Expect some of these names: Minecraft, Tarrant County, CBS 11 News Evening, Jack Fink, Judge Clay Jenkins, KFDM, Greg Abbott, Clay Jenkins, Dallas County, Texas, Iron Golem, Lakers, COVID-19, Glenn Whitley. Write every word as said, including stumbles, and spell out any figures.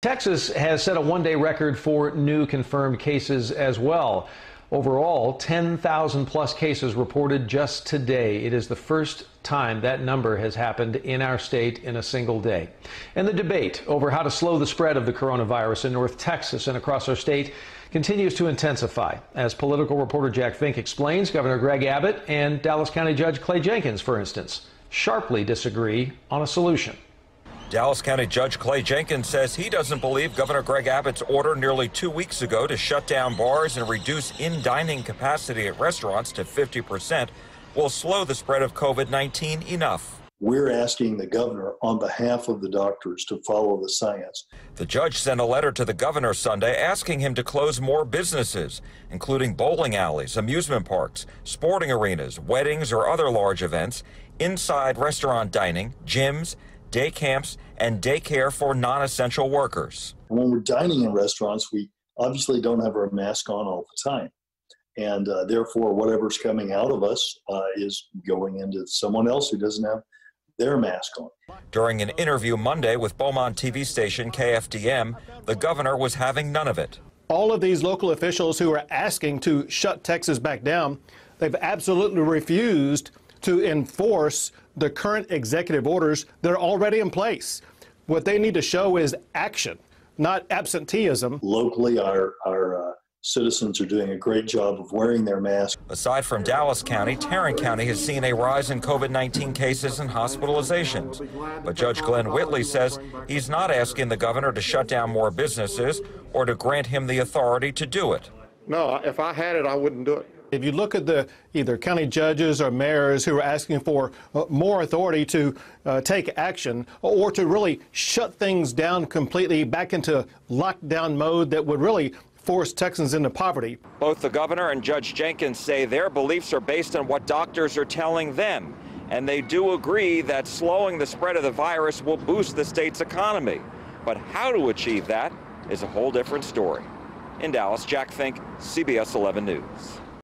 Texas has set a one-day record for new confirmed cases as well. Overall, ten thousand plus cases reported just today. It is the first time that number has happened in our state in a single day. And the debate over how to slow the spread of the coronavirus in North Texas and across our state continues to intensify. As political reporter Jack Fink explains, Governor Greg Abbott and Dallas County Judge Clay Jenkins, for instance, sharply disagree on a solution. Dallas County Judge Clay Jenkins says he doesn't believe Governor Greg Abbott's order nearly two weeks ago to shut down bars and reduce in-dining capacity at restaurants to fifty percent will slow the spread of COVID nineteen enough. We're asking the governor on behalf of the doctors to follow the science. The judge sent a letter to the governor Sunday asking him to close more businesses, including bowling alleys, amusement parks, sporting arenas, weddings or other large events, inside restaurant dining, gyms, day camps, and daycare for non-essential workers. When we're dining in restaurants, we obviously don't have our mask on all the time. And uh, therefore, whatever's coming out of us uh, is going into someone else who doesn't have their mask on. During an interview Monday with Beaumont T V station K F D M, the governor was having none of it. All of these local officials who are asking to shut Texas back down, they've absolutely refused to enforce the current executive orders that are already in place. What they need to show is action, not absenteeism. Locally, our, our uh, citizens are doing a great job of wearing their masks. Aside from Dallas County, Tarrant County has seen a rise in COVID nineteen cases and hospitalizations. But Judge Glenn Whitley says he's not asking the governor to shut down more businesses or to grant him the authority to do it. No, if I had it, I wouldn't do it. If you look at the either county judges or mayors who are asking for more authority to uh, take action or to really shut things down completely back into lockdown mode that would really force Texans into poverty. Both the governor and Judge Jenkins say their beliefs are based on what doctors are telling them, and they do agree that slowing the spread of the virus will boost the state's economy. But how to achieve that is a whole different story. In Dallas, Jack Fink, C B S eleven News.